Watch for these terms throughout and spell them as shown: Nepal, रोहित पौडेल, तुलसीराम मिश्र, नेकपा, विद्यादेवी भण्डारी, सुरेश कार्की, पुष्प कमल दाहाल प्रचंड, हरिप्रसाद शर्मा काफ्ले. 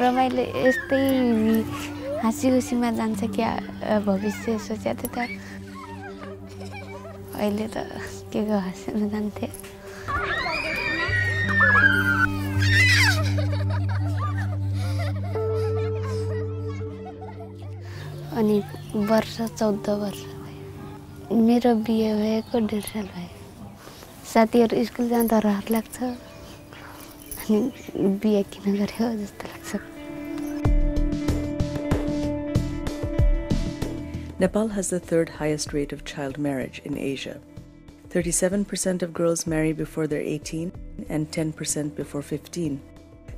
रमाइलो यस्तै हाँसी खुसीमा जान्छ क्या भविष्य सोचेको थिएँ तर अहिले त के को हाँस्न जान्थे अनि वर्ष 14 वर्ष भयो मेरो बिहे भएको 1.5 साल भयो साथीहरु स्कुल जाँदा रहर लाग्छ अनि बिहे किन गर्यो जस्तो लाग्छ Nepal has the 3rd highest rate of child marriage in Asia. 37% of girls marry before they're 18 and 10% before 15,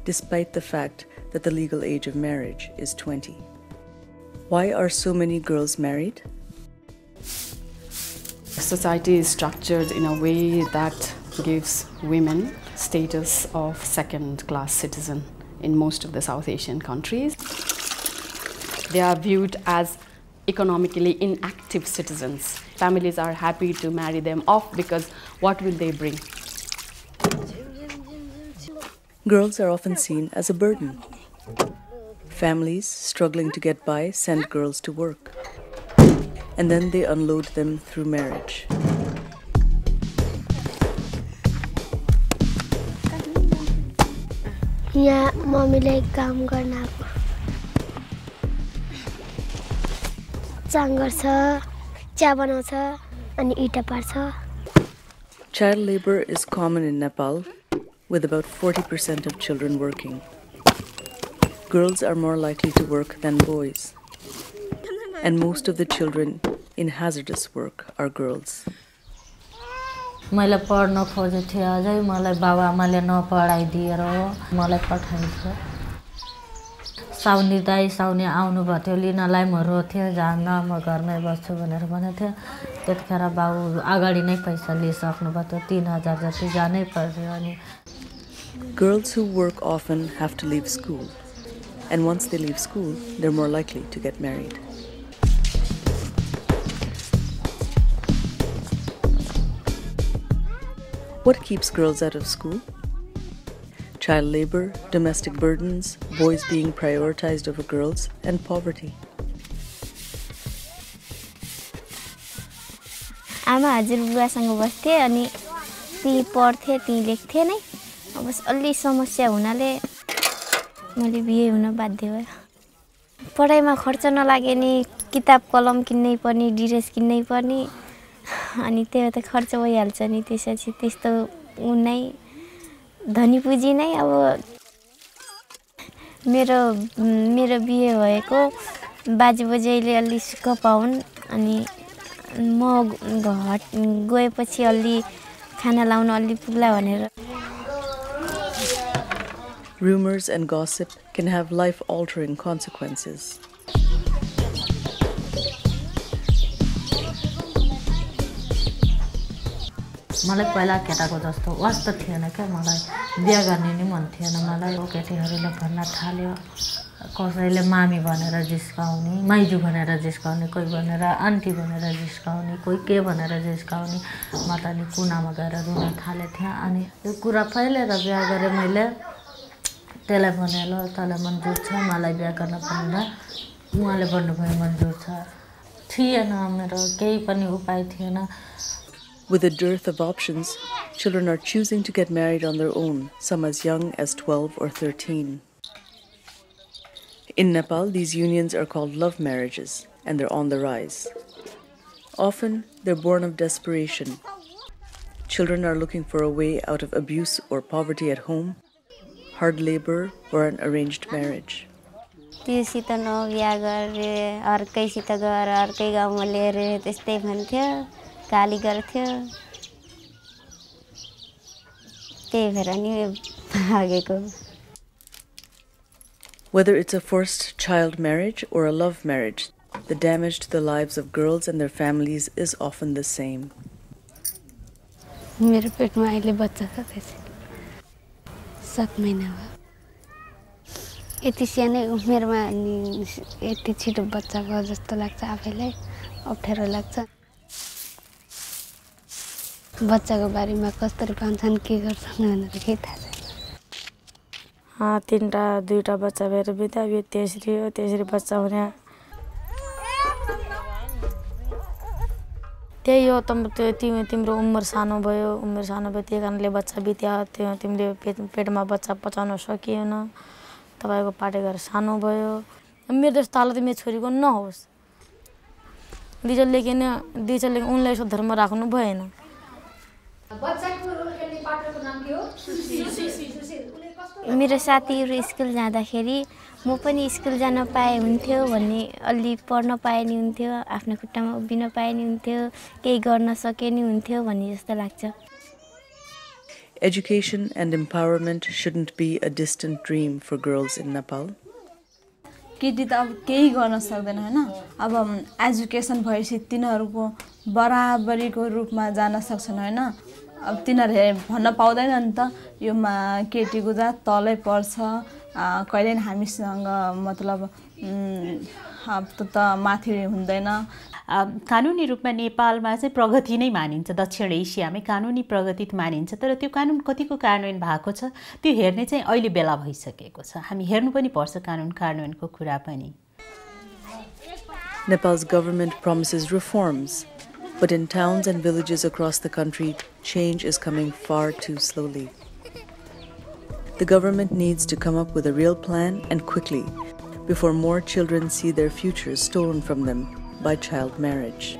despite the fact that the legal age of marriage is 20. Why are so many girls married? Society is structured in a way that gives women status of second-class citizen in most of the South Asian countries. They are viewed as economically inactive citizens. Families are happy to marry them off because what will they bring? Girls are often seen as a burden. Families struggling to get by send girls to work, and then they unload them through marriage. Yeah, mommy like काम करना Child labor is common in Nepal, with about 40% of children working. Girls are more likely to work than boys, and most of the children in hazardous work are girls. साउनी दाइ साउनी आउनु भथ्यो लिनलाई म रोथे जान्न म घरमै बस्छु भनेर भन्थे त्यतिखेर बाबु अगाडि नै पैसा लिइसक्नु भयो 3000 जति जानै पर्यो अनि Girls who work often have to leave school, and once they leave school they're more likely to get married. What keeps girls out of school? Child labor, domestic burdens, boys being prioritized over girls, and poverty. आमा हजुरबुवासँग बस्थे अनि ती पढ्थे ती लेख्थे नै अब अलि समस्या हुनाले मैले बिहे हुन बाध्य भए पढाइमा खर्च नलागे नि किताब कलम किन्नै पर्ने ड्रेस किन्नै पर्ने अनि त्यो त खर्च भइहाल्छ नि त्यसैले त्यस्तो उनै धनी पुजी नै अब मेरो बिहे भएको बाजेबोजैले अलि सुख पाउन अनि म घर गएपछि अलि खाना लाउन अलि पुग्ला भनेर Rumors and gossip can have life-altering consequences. मलाई पहिला केटाको जस्तो वास्तव थिएन के मलाई बिहे गर्ने नि मन थिएन मलाई केटीहरुले भन्न थाल्यो कसैले मामी भनेर जिस्काउने माइजू भनेर जिस्काउने कोही भनेर आन्टी भनेर जिस्काउने कोही के भनेर जिस्काउने म त नि कुनामा गएर रुन थाले थिए अनि यो कुरा फैलेर बिहे गरे मैले त्यसलाई भने ल तँलाई मन्जुर छ मलाई बिहे गर्न भन्दा उहाँले भन्नुभयो मन्जुर छ थिएन मेरो केही पनि उपाय थिएन With a dearth of options, children are choosing to get married on their own, some as young as 12 or 13. In Nepal, these unions are called love marriages, and they're on the rise. Often, they're born of desperation. Children are looking for a way out of abuse or poverty at home, hard labor, or an arranged marriage. गाली गर्थ्यो त्यही भएर नि भागेको Whether it's a forced child marriage or a love marriage, the damage to the lives of girls and their families is often the same. मेरो पेटमा अहिले बच्चा छ त्यसै 7 महिना भयो यति सानै उमेरमा यति छिटो बच्चा भयो जस्तो लाग्छ आफैलाई अप्ठ्यारो लाग्छ बच्चाको बारेमा कसरी पाउँछन् के गर्छन् भनेर के थाहा छैन तीनटा दुईटा बच्चा भएर बितायो त्यसरी हो त्यसरी बच्चा हुने त्यही हो तिम्रो उमेर सानो भयो त्यही कारणले बच्चा बित्या त्यो तिमीले पेटमा बच्चा पचाउन सकिएन तपाईको पाटेघर सानो भयो मेरो जस्तो हालत मेरो छोरीको नहोस् दिजले किन उनलाई सो धर्म राख्नु भएन बच्चाको रोल्ने पाटरको नाम के हो सुशील मेरो साथीहरु स्कुल जाँदाखेरि म पनि स्कुल जान पाए हुन्थ्यो भन्ने अलि पढ्न पाए नि हुन्थ्यो आफ्नो खुट्टामा उभिन पाए नि हुन्थ्यो केही गर्न सके नि हुन्थ्यो भन्ने जस्तो लाग्छ Education and empowerment shouldn't be a distant dream for girls in Nepal केटी त अब केही गर्न सक्दैन हैन अब एजुकेसन भएपछि तिनीहरुको बराबरीको रूपमा जान सक्छन् हैन अब तिनीहरुले भन्न पाउँदैन नि त योमा केटीको जात तलै पर्छ कहिले हामीसँग मतलब हप्ता त माथि हुँदैन कानुनी रूपमा नेपालमा चाहिँ प्रगति नै मानिन्छ दक्षिण एसियामै कानुनी प्रगति मानिन्छ तर त्यो कानुन कतिको कार्यान्वयन भएको छ त्यो हेर्ने चाहिँ अहिले बेला भइसकेको छ हामी हेर्नु पनि पर्छ कानुन कार्यान्वयनको कुरा पनि Nepal's government promises reforms but in towns and villages across the country change is coming far too slowly The government needs to come up with a real plan and quickly before more children see their futures stolen from them by child marriage.